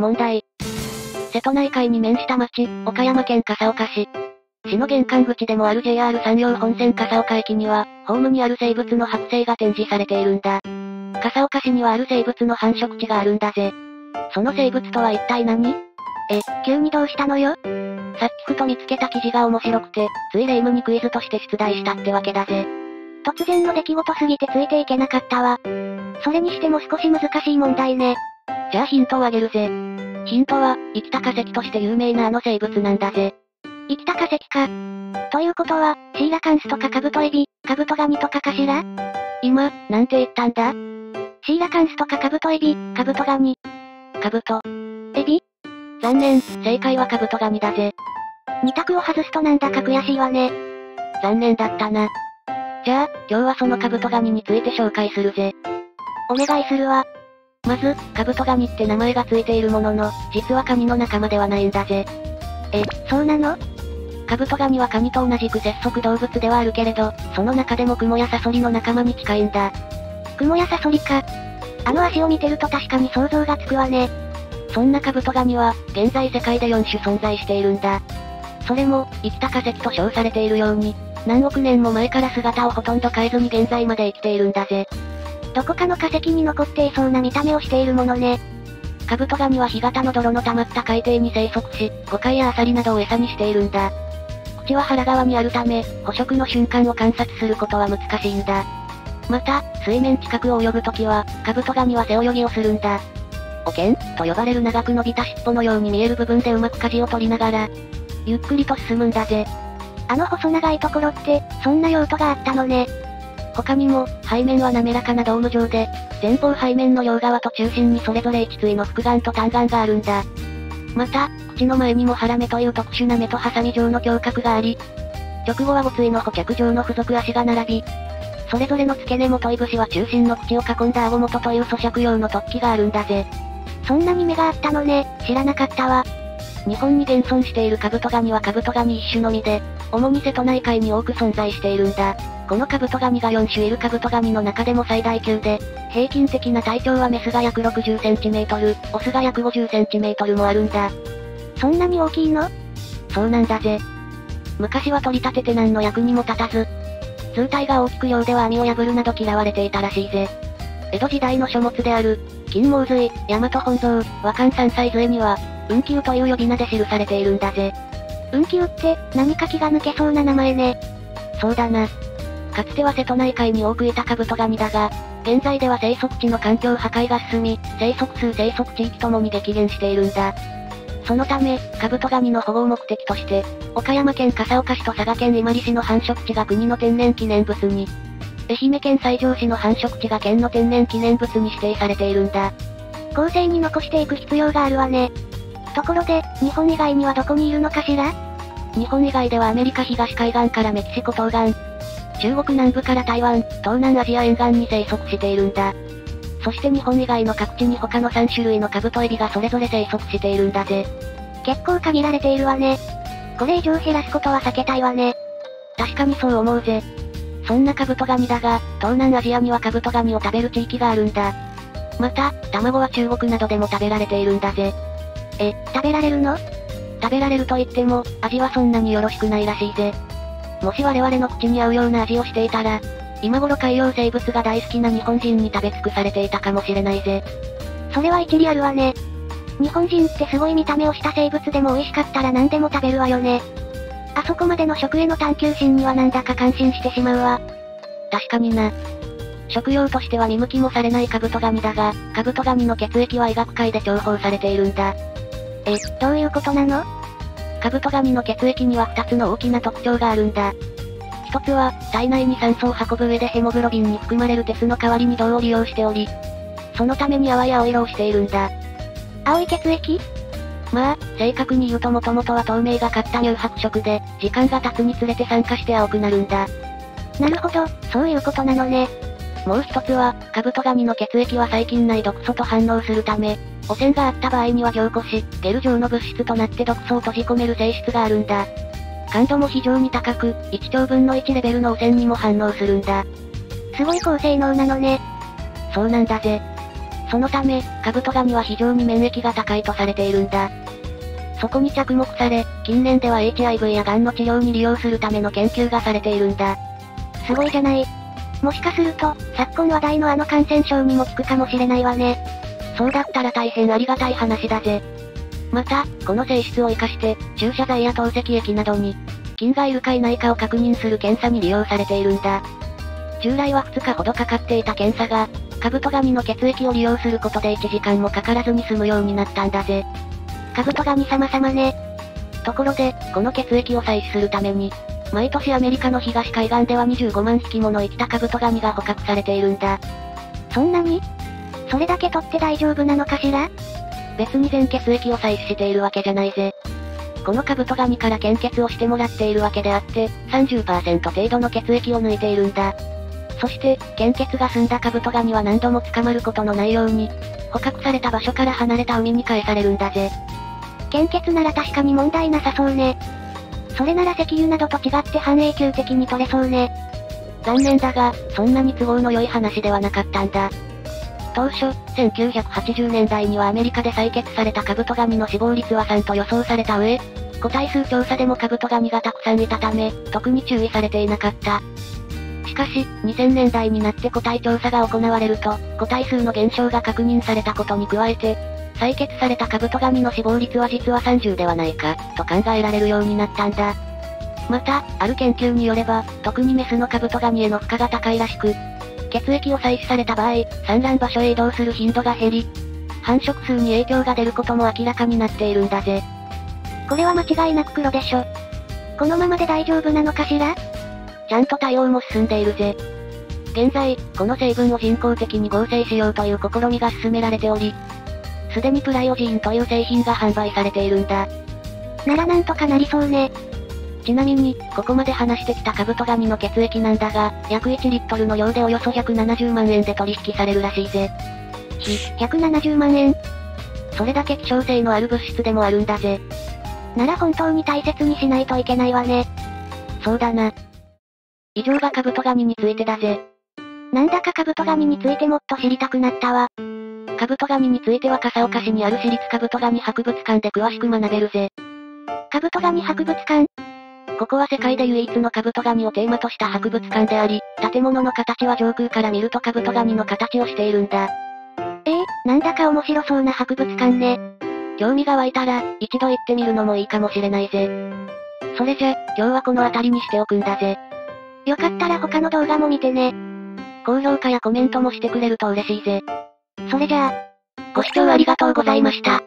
問題。瀬戸内海に面した町、岡山県笠岡市。市の玄関口でもある JR 山陽本線笠岡駅には、ホームにある生物の剥製が展示されているんだ。笠岡市にはある生物の繁殖地があるんだぜ。その生物とは一体何？急にどうしたのよ？さっきふと見つけた記事が面白くて、つい霊夢にクイズとして出題したってわけだぜ。突然の出来事すぎてついていけなかったわ。それにしても少し難しい問題ね。じゃあヒントをあげるぜ。ヒントは、生きた化石として有名なあの生物なんだぜ。生きた化石か。ということは、シーラカンスとかカブトエビ、カブトガニとかかしら？今、なんて言ったんだ？シーラカンスとかカブトエビ、カブトガニ。カブトエビ？残念、正解はカブトガニだぜ。二択を外すとなんだか悔しいわね。残念だったな。じゃあ、今日はそのカブトガニについて紹介するぜ。お願いするわ。まず、カブトガニって名前がついているものの、実はカニの仲間ではないんだぜ。そうなの？カブトガニはカニと同じく節足動物ではあるけれど、その中でもクモやサソリの仲間に近いんだ。クモやサソリか。あの足を見てると確かに想像がつくわね。そんなカブトガニは、現在世界で4種存在しているんだ。それも、生きた化石と称されているように、何億年も前から姿をほとんど変えずに現在まで生きているんだぜ。どこかの化石に残っていそうな見た目をしているものね。カブトガニは干潟の泥の溜まった海底に生息し、ゴカイやアサリなどを餌にしているんだ。口は腹側にあるため、捕食の瞬間を観察することは難しいんだ。また、水面近くを泳ぐときは、カブトガニは背泳ぎをするんだ。おけんと呼ばれる長く伸びた尻尾のように見える部分でうまく舵を取りながら、ゆっくりと進むんだぜ。あの細長いところって、そんな用途があったのね。他にも、背面は滑らかなドーム状で、前方背面の両側と中心にそれぞれ一対の複眼と単眼があるんだ。また、口の前にも腹目という特殊な目とハサミ状の胸郭があり、直後は5対の補脚状の付属足が並び、それぞれの付け根元い節は中心の口を囲んだ顎元という咀嚼用の突起があるんだぜ。そんなに目があったのね、知らなかったわ。日本に現存しているカブトガニはカブトガニ一種のみで、主に瀬戸内海に多く存在しているんだ。このカブトガニが4種いるカブトガニの中でも最大級で、平均的な体長はメスが約 60cm、オスが約 50cm もあるんだ。そんなに大きいの？そうなんだぜ。昔は取り立てて何の役にも立たず、通体が大きく漁では網を破るなど嫌われていたらしいぜ。江戸時代の書物である、金毛隋、大和本草、和漢三才隋には、運休という呼び名で記されているんだぜ。運休って、何か気が抜けそうな名前ね。そうだな。かつては瀬戸内海に多くいたカブトガニだが、現在では生息地の環境破壊が進み、生息数生息地域ともに激減しているんだ。そのため、カブトガニの保護を目的として、岡山県笠岡市と佐賀県伊万里市の繁殖地が国の天然記念物に、愛媛県西条市の繁殖地が県の天然記念物に指定されているんだ。後世に残していく必要があるわね。ところで、日本以外にはどこにいるのかしら？日本以外ではアメリカ東海岸からメキシコ東岸、中国南部から台湾、東南アジア沿岸に生息しているんだ。そして日本以外の各地に他の3種類のカブトエビがそれぞれ生息しているんだぜ。結構限られているわね。これ以上減らすことは避けたいわね。確かにそう思うぜ。そんなカブトガニだが、東南アジアにはカブトガニを食べる地域があるんだ。また、卵は中国などでも食べられているんだぜ。食べられるの？食べられると言っても、味はそんなによろしくないらしいぜ。もし我々の口に合うような味をしていたら、今頃海洋生物が大好きな日本人に食べ尽くされていたかもしれないぜ。それは一理あるわね。日本人ってすごい見た目をした生物でも美味しかったら何でも食べるわよね。あそこまでの食への探求心にはなんだか感心してしまうわ。確かにな。食用としては見向きもされないカブトガニだが、カブトガニの血液は医学界で重宝されているんだ。どういうことなの？カブトガニの血液には2つの大きな特徴があるんだ。一つは、体内に酸素を運ぶ上でヘモグロビンに含まれる鉄の代わりに銅を利用しており、そのために淡い青色をしているんだ。青い血液？まあ、正確に言うともともとは透明がかった乳白色で、時間が経つにつれて酸化して青くなるんだ。なるほど、そういうことなのね。もう一つは、カブトガニの血液は細菌内毒素と反応するため、汚染があった場合には凝固し、ゲル状の物質となって毒素を閉じ込める性質があるんだ。感度も非常に高く、1兆分の1レベルの汚染にも反応するんだ。すごい高性能なのね。そうなんだぜ。そのため、カブトガニは非常に免疫が高いとされているんだ。そこに着目され、近年では HIV や癌の治療に利用するための研究がされているんだ。すごいじゃない。もしかすると、昨今話題のあの感染症にも効くかもしれないわね。そうだったら大変ありがたい話だぜ。また、この性質を活かして、注射剤や透析液などに、菌がいるかいないかを確認する検査に利用されているんだ。従来は2日ほどかかっていた検査が、カブトガニの血液を利用することで1時間もかからずに済むようになったんだぜ。カブトガニ様々ね。ところで、この血液を採取するために、毎年アメリカの東海岸では25万匹もの生きたカブトガニが捕獲されているんだ。そんなに？それだけ取って大丈夫なのかしら？別に全血液を採取しているわけじゃないぜ。このカブトガニから献血をしてもらっているわけであって、30% 程度の血液を抜いているんだ。そして、献血が済んだカブトガニは何度も捕まることのないように、捕獲された場所から離れた海に返されるんだぜ。献血なら確かに問題なさそうね。それなら石油などと違って半永久的に取れそうね。残念だが、そんなに都合の良い話ではなかったんだ。当初、1980年代にはアメリカで採血されたカブトガニの死亡率は3と予想された上、個体数調査でもカブトガニがたくさんいたため、特に注意されていなかった。しかし、2000年代になって個体調査が行われると、個体数の減少が確認されたことに加えて、採血されたカブトガニの死亡率は実は30ではないか、と考えられるようになったんだ。また、ある研究によれば、特にメスのカブトガニへの負荷が高いらしく、血液を採取された場合、産卵場所へ移動する頻度が減り、繁殖数に影響が出ることも明らかになっているんだぜ。これは間違いなく黒でしょ。このままで大丈夫なのかしら？ちゃんと対応も進んでいるぜ。現在、この成分を人工的に合成しようという試みが進められており、すでにプライオジーンという製品が販売されているんだ。ならなんとかなりそうね。ちなみに、ここまで話してきたカブトガニの血液なんだが、約1リットルの量でおよそ170万円で取引されるらしいぜ。170万円？それだけ希少性のある物質でもあるんだぜ。なら本当に大切にしないといけないわね。そうだな。以上がカブトガニについてだぜ。なんだかカブトガニについてもっと知りたくなったわ。カブトガニについては笠岡市にある市立カブトガニ博物館で詳しく学べるぜ。カブトガニ博物館？ここは世界で唯一のカブトガニをテーマとした博物館であり、建物の形は上空から見るとカブトガニの形をしているんだ。なんだか面白そうな博物館ね。興味が湧いたら、一度行ってみるのもいいかもしれないぜ。それじゃ、今日はこの辺りにしておくんだぜ。よかったら他の動画も見てね。高評価やコメントもしてくれると嬉しいぜ。それじゃあ、ご視聴ありがとうございました。